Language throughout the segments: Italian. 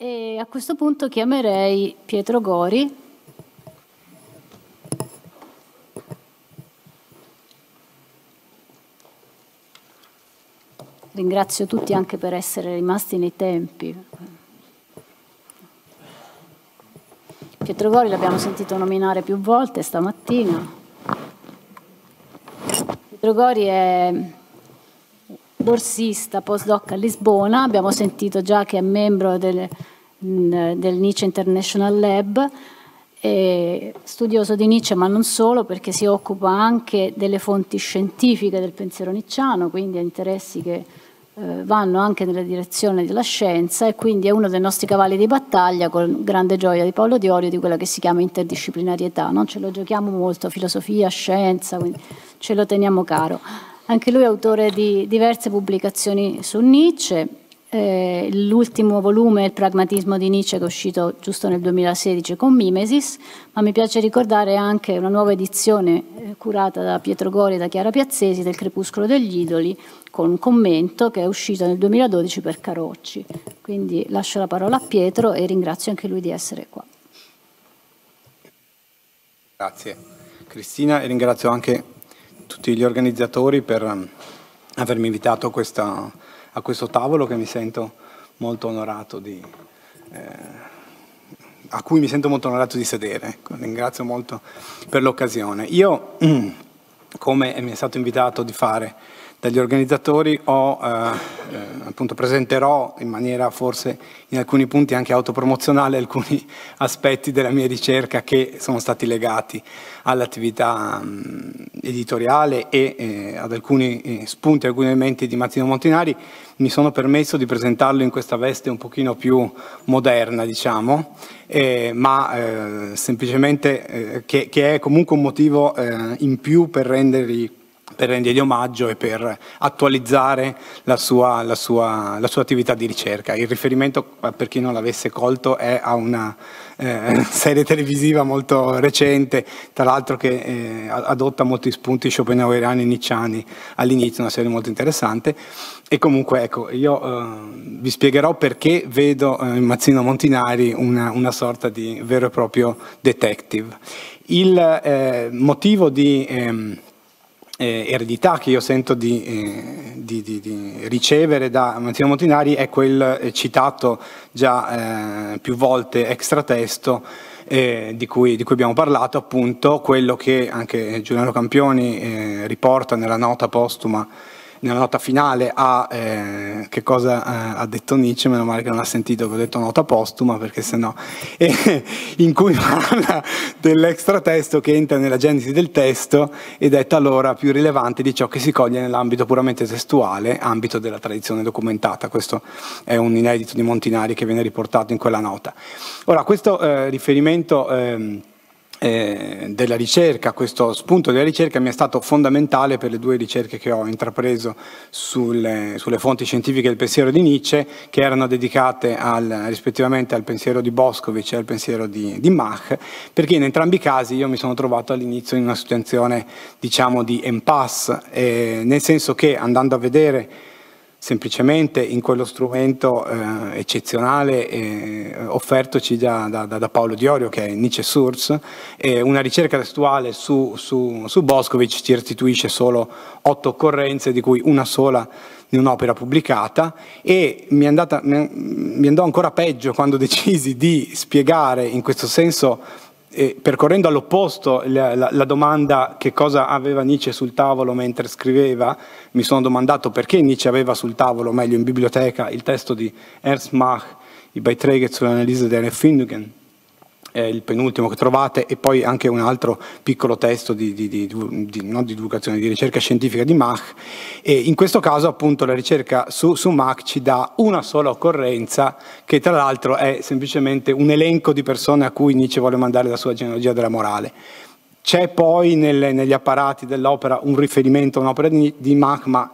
E a questo punto chiamerei Pietro Gori. Ringrazio tutti anche per essere rimasti nei tempi. Pietro Gori l'abbiamo sentito nominare più volte stamattina. Pietro Gori è borsista postdoc a Lisbona, abbiamo sentito già che è membro del Nietzsche International Lab, e studioso di Nietzsche ma non solo, perché si occupa anche delle fonti scientifiche del pensiero nicciano, quindi ha interessi che vanno anche nella direzione della scienza, e quindi è uno dei nostri cavalli di battaglia, con grande gioia di Paolo Diorio, di quella che si chiama interdisciplinarietà. Non ce lo giochiamo molto, filosofia, scienza, quindi ce lo teniamo caro. Anche lui è autore di diverse pubblicazioni su Nietzsche, l'ultimo volume è Il pragmatismo di Nietzsche, che è uscito giusto nel 2016 con Mimesis, ma mi piace ricordare anche una nuova edizione curata da Pietro Gori e da Chiara Piazzesi del Crepuscolo degli Idoli, con un commento, che è uscito nel 2012 per Carocci. Quindi lascio la parola a Pietro e ringrazio anche lui di essere qua. Grazie Cristina, e ringrazio anche tutti gli organizzatori per avermi invitato a questo tavolo, che mi sento molto onorato di sedere. Ringrazio molto per l'occasione. Io, come mi è stato invitato di fare dagli organizzatori, appunto presenterò in maniera forse in alcuni punti anche autopromozionale alcuni aspetti della mia ricerca che sono stati legati all'attività editoriale e ad alcuni spunti, alcuni elementi di Mazzino Montinari. Mi sono permesso di presentarlo in questa veste un pochino più moderna, diciamo, ma semplicemente che è comunque un motivo in più per rendergli omaggio e per attualizzare la sua attività di ricerca. Il riferimento, per chi non l'avesse colto, è a una serie televisiva molto recente, tra l'altro, che adotta molti spunti schopenhaueriani e nietzschiani all'inizio, una serie molto interessante. E comunque, ecco, io vi spiegherò perché vedo in Mazzino Montinari una sorta di vero e proprio detective. Il motivo di eredità che io sento di ricevere da Mazzino Montinari è quel citato già più volte extratesto di cui abbiamo parlato, appunto quello che anche Giuliano Campioni riporta nella nota postuma, nella nota finale a che cosa ha detto Nietzsche. Meno male che non ha sentito che ho detto nota postuma, perché sennò in cui parla dell'extratesto che entra nella genesi del testo ed è talora più rilevante di ciò che si coglie nell'ambito puramente testuale, ambito della tradizione documentata. Questo è un inedito di Montinari che viene riportato in quella nota. Ora, questo riferimento della ricerca, questo spunto della ricerca, mi è stato fondamentale per le due ricerche che ho intrapreso sulle fonti scientifiche del pensiero di Nietzsche, che erano dedicate rispettivamente al pensiero di Boscovic e al pensiero di Mach, perché in entrambi i casi io mi sono trovato all'inizio in una situazione, diciamo, di impasse, nel senso che, andando a vedere semplicemente in quello strumento eccezionale offertoci da Paolo Diorio, che è Nietzsche Source, una ricerca testuale su Boscovic ci restituisce solo 8 occorrenze, di cui una sola in un'opera pubblicata, e mi andò ancora peggio quando decisi di spiegare in questo senso, percorrendo all'opposto la domanda che cosa aveva Nietzsche sul tavolo mentre scriveva. Mi sono domandato perché Nietzsche aveva sul tavolo, o meglio in biblioteca, il testo di Ernst Mach, i Beiträge zur Analyse der Empfindungen, il penultimo che trovate, e poi anche un altro piccolo testo di divulgazione, di ricerca scientifica di Mach. E in questo caso, appunto, la ricerca su Mach ci dà una sola occorrenza, che tra l'altro è semplicemente un elenco di persone a cui Nietzsche vuole mandare la sua genealogia della morale. C'è poi negli apparati dell'opera un riferimento a un'opera di Mach, ma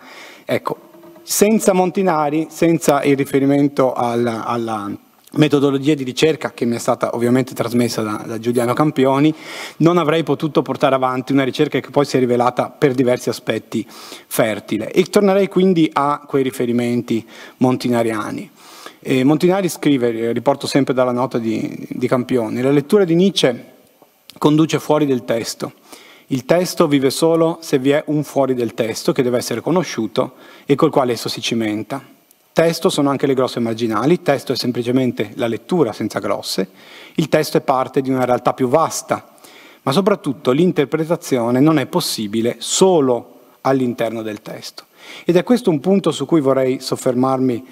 ecco, senza Montinari, senza il riferimento alla metodologia di ricerca che mi è stata ovviamente trasmessa da Giuliano Campioni, non avrei potuto portare avanti una ricerca che poi si è rivelata per diversi aspetti fertile. E tornerei quindi a quei riferimenti montinariani. E Montinari scrive, riporto sempre dalla nota di Campioni, la lettura di Nietzsche conduce fuori del testo. Il testo vive solo se vi è un fuori del testo che deve essere conosciuto e col quale esso si cimenta. Testo sono anche le grosse marginali, testo è semplicemente la lettura senza grosse, il testo è parte di una realtà più vasta, ma soprattutto l'interpretazione non è possibile solo all'interno del testo. Ed è questo un punto su cui vorrei soffermarmi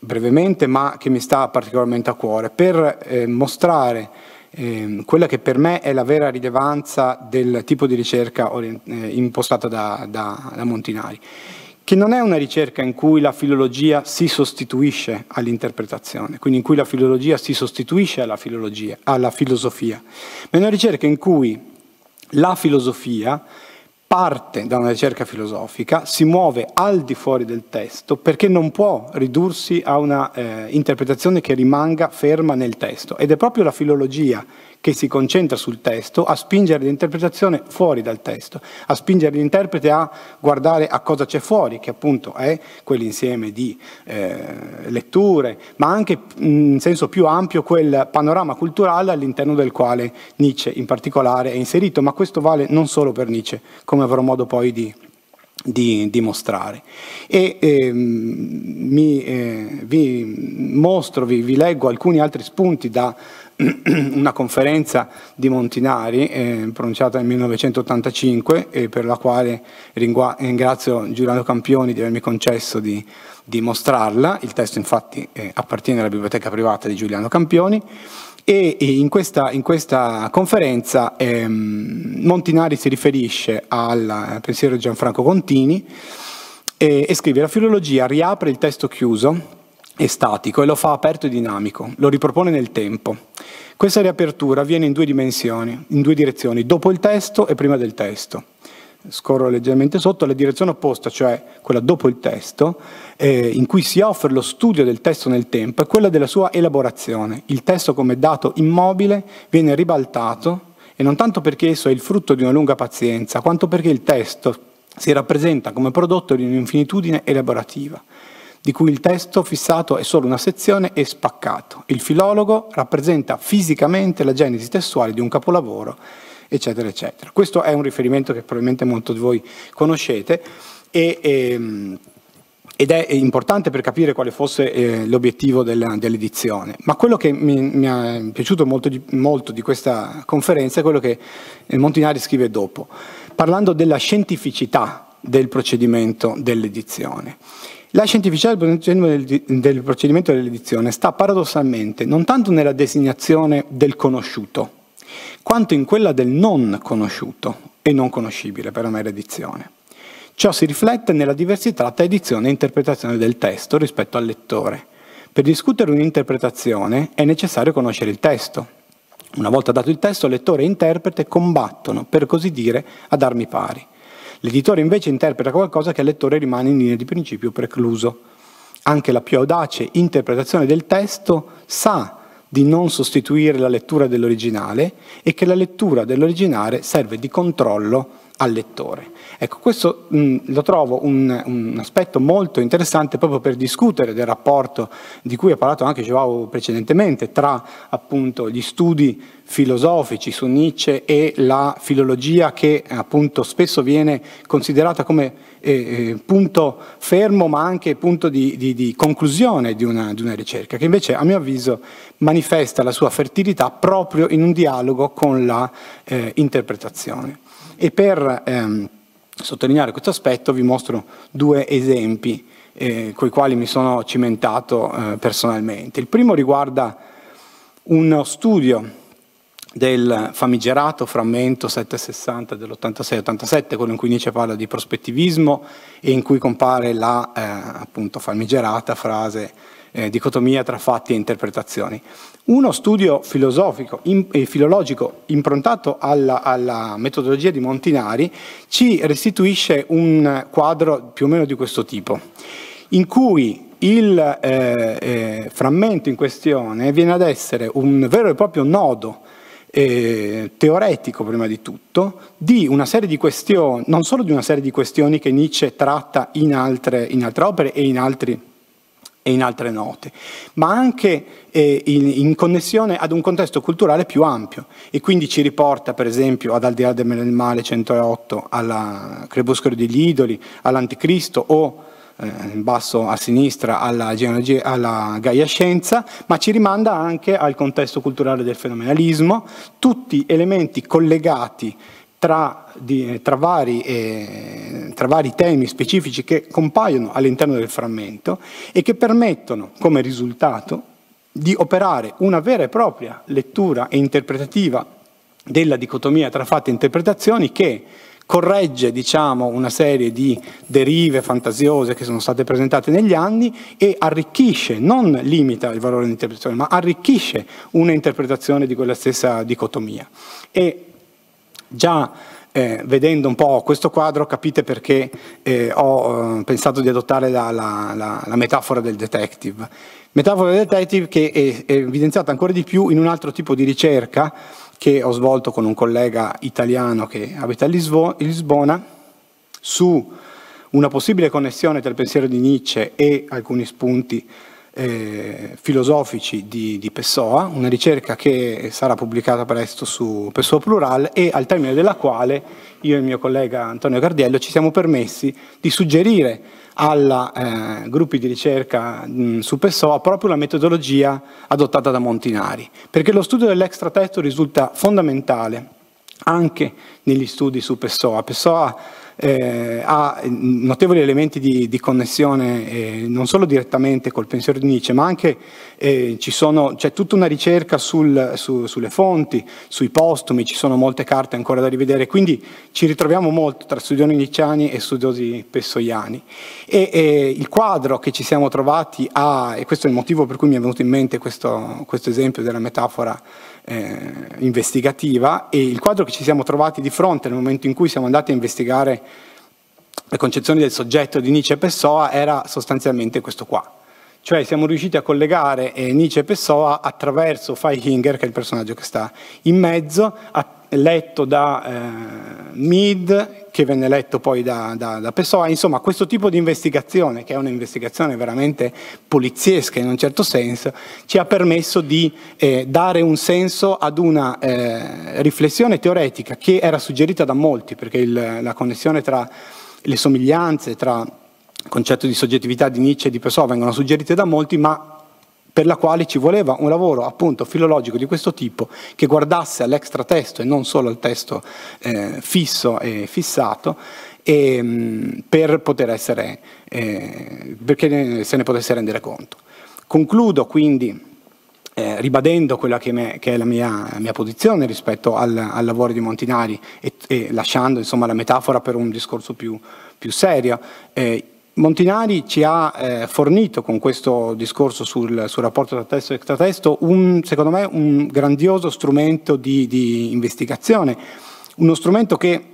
brevemente, ma che mi sta particolarmente a cuore, per mostrare quella che per me è la vera rilevanza del tipo di ricerca impostata da Montinari, che non è una ricerca in cui la filologia si sostituisce all'interpretazione, quindi in cui la filologia si sostituisce alla filosofia, ma è una ricerca in cui la filosofia parte da una ricerca filosofica, si muove al di fuori del testo perché non può ridursi a una interpretazione che rimanga ferma nel testo, ed è proprio la filologia che si concentra sul testo a spingere l'interpretazione fuori dal testo, a spingere l'interprete a guardare a cosa c'è fuori, che appunto è quell'insieme di letture, ma anche in senso più ampio quel panorama culturale all'interno del quale Nietzsche in particolare è inserito, ma questo vale non solo per Nietzsche, come avrò modo poi di dimostrare. Vi leggo alcuni altri spunti da una conferenza di Montinari pronunciata nel 1985, per la quale ringrazio Giuliano Campioni di avermi concesso di mostrarla. Il testo infatti appartiene alla biblioteca privata di Giuliano Campioni. E in questa conferenza Montinari si riferisce al pensiero di Gianfranco Contini e scrive: la filologia riapre il testo chiuso e statico e lo fa aperto e dinamico, lo ripropone nel tempo. Questa riapertura avviene in due dimensioni, in due direzioni, dopo il testo e prima del testo. Scorro leggermente sotto, la direzione opposta, cioè quella dopo il testo, in cui si offre lo studio del testo nel tempo, è quella della sua elaborazione. Il testo come dato immobile viene ribaltato, e non tanto perché esso è il frutto di una lunga pazienza, quanto perché il testo si rappresenta come prodotto di un'infinitudine elaborativa, di cui il testo fissato è solo una sezione e spaccato. Il filologo rappresenta fisicamente la genesi testuale di un capolavoro, eccetera, eccetera. Questo è un riferimento che probabilmente molti di voi conoscete ed è importante per capire quale fosse l'obiettivo dell'edizione. Ma quello che mi è piaciuto molto di questa conferenza è quello che Montinari scrive dopo, parlando della scientificità del procedimento dell'edizione. La scientificità del procedimento dell'edizione sta paradossalmente non tanto nella designazione del conosciuto, quanto in quella del non conosciuto e non conoscibile per la mera edizione. Ciò si riflette nella diversità tra edizione e interpretazione del testo rispetto al lettore. Per discutere un'interpretazione è necessario conoscere il testo. Una volta dato il testo, lettore e interprete combattono, per così dire, ad armi pari. L'editore invece interpreta qualcosa che al lettore rimane in linea di principio precluso. Anche la più audace interpretazione del testo sa di non sostituire la lettura dell'originale e che la lettura dell'originale serve di controllo al lettore. Ecco, questo lo trovo un aspetto molto interessante proprio per discutere del rapporto di cui ha parlato anche Joao precedentemente tra appunto gli studi filosofici su Nietzsche e la filologia, che appunto spesso viene considerata come punto fermo ma anche punto di conclusione di una ricerca, che invece a mio avviso manifesta la sua fertilità proprio in un dialogo con la interpretazione. E per sottolineare questo aspetto vi mostro due esempi coi quali mi sono cimentato personalmente. Il primo riguarda uno studio del famigerato frammento 760 dell'86-87, quello in cui Nietzsche parla di prospettivismo e in cui compare la appunto famigerata frase dicotomia tra fatti e interpretazioni. Uno studio filosofico e filologico improntato alla metodologia di Montinari ci restituisce un quadro più o meno di questo tipo, in cui il frammento in questione viene ad essere un vero e proprio nodo teoretico, prima di tutto, di una serie di questioni, non solo di una serie di questioni che Nietzsche tratta in altre opere e in altri e in altre note, ma anche in connessione ad un contesto culturale più ampio, e quindi ci riporta per esempio ad Al di là del male 108, alla Crepuscolo degli idoli, all'Anticristo o in basso a sinistra alla Gaia Scienza, ma ci rimanda anche al contesto culturale del fenomenalismo, tutti elementi collegati tra vari temi specifici che compaiono all'interno del frammento e che permettono, come risultato, di operare una vera e propria lettura e interpretativa della dicotomia tra fatti e interpretazioni, che corregge, diciamo, una serie di derive fantasiose che sono state presentate negli anni e arcchisce, non limita il valore dell'interpretazione, ma arricchisce un'interpretazione di quella stessa dicotomia. E già vedendo un po' questo quadro capite perché ho pensato di adottare la metafora del detective. Metafora del detective che è evidenziata ancora di più in un altro tipo di ricerca che ho svolto con un collega italiano che abita a Lisbona, su una possibile connessione tra il pensiero di Nietzsche e alcuni spunti filosofici di Pessoa, una ricerca che sarà pubblicata presto su Pessoa Plural e al termine della quale io e il mio collega Antonio Gardiello ci siamo permessi di suggerire alla gruppi di ricerca su Pessoa proprio la metodologia adottata da Montinari, perché lo studio dell'extratesto risulta fondamentale anche negli studi su Pessoa. Pessoa ha notevoli elementi di connessione non solo direttamente col pensiero di Nietzsche, ma anche c'è tutta una ricerca sulle fonti, sui postumi, ci sono molte carte ancora da rivedere, quindi ci ritroviamo molto tra studiosi nietzscheani e studiosi pessoiani. E il quadro che ci siamo trovati e questo è il motivo per cui mi è venuto in mente questo esempio della metafora investigativa, e il quadro che ci siamo trovati di fronte nel momento in cui siamo andati a investigare le concezioni del soggetto di Nietzsche e Pessoa era sostanzialmente questo qua, cioè siamo riusciti a collegare Nietzsche e Pessoa attraverso Feihinger, che è il personaggio che sta in mezzo, letto da Mead, che venne letto poi da Pessoa. Insomma, questo tipo di investigazione, che è un'investigazione veramente poliziesca in un certo senso, ci ha permesso di dare un senso ad una riflessione teoretica che era suggerita da molti, perché la connessione tra le somiglianze, tra il concetto di soggettività di Nietzsche e di Pessoa vengono suggerite da molti, ma per la quale ci voleva un lavoro appunto filologico di questo tipo che guardasse all'extratesto e non solo al testo fisso e fissato, per poter essere, perché se ne potesse rendere conto. Concludo quindi ribadendo quella che è la mia posizione rispetto al lavoro di Montinari e lasciando, insomma, la metafora per un discorso più serio. Montinari ci ha fornito con questo discorso sul rapporto tra testo e extratesto secondo me un grandioso strumento di investigazione, uno strumento che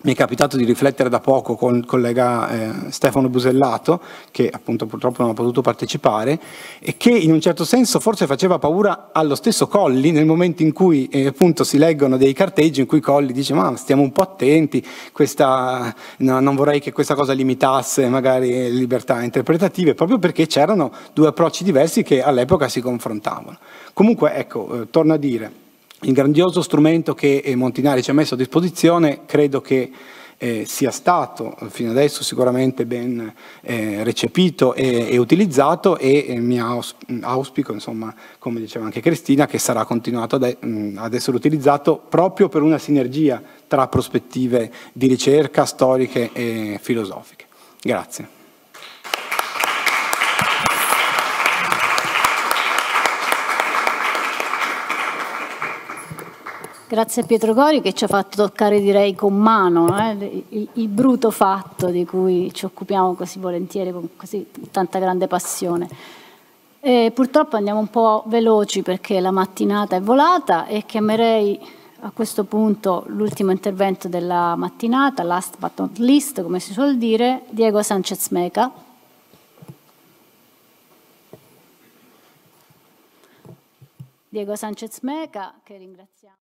mi è capitato di riflettere da poco con il collega Stefano Busellato, che appunto purtroppo non ha potuto partecipare, e che in un certo senso forse faceva paura allo stesso Colli nel momento in cui appunto si leggono dei carteggi in cui Colli dice ma stiamo un po' attenti, no, non vorrei che questa cosa limitasse magari le libertà interpretative, proprio perché c'erano due approcci diversi che all'epoca si confrontavano. Comunque, ecco, torno a dire, il grandioso strumento che Montinari ci ha messo a disposizione credo che sia stato fino adesso sicuramente ben recepito e utilizzato, e mi auspico, insomma, come diceva anche Cristina, che sarà continuato ad essere utilizzato proprio per una sinergia tra prospettive di ricerca storiche e filosofiche. Grazie. Grazie a Pietro Gori che ci ha fatto toccare, direi, con mano il bruto fatto di cui ci occupiamo così volentieri, con così tanta grande passione. E purtroppo andiamo un po' veloci perché la mattinata è volata, e chiamerei a questo punto l'ultimo intervento della mattinata, last but not least, come si suol dire, Diego Sanchez-Meca. Diego Sanchez-Meca, che ringraziamo.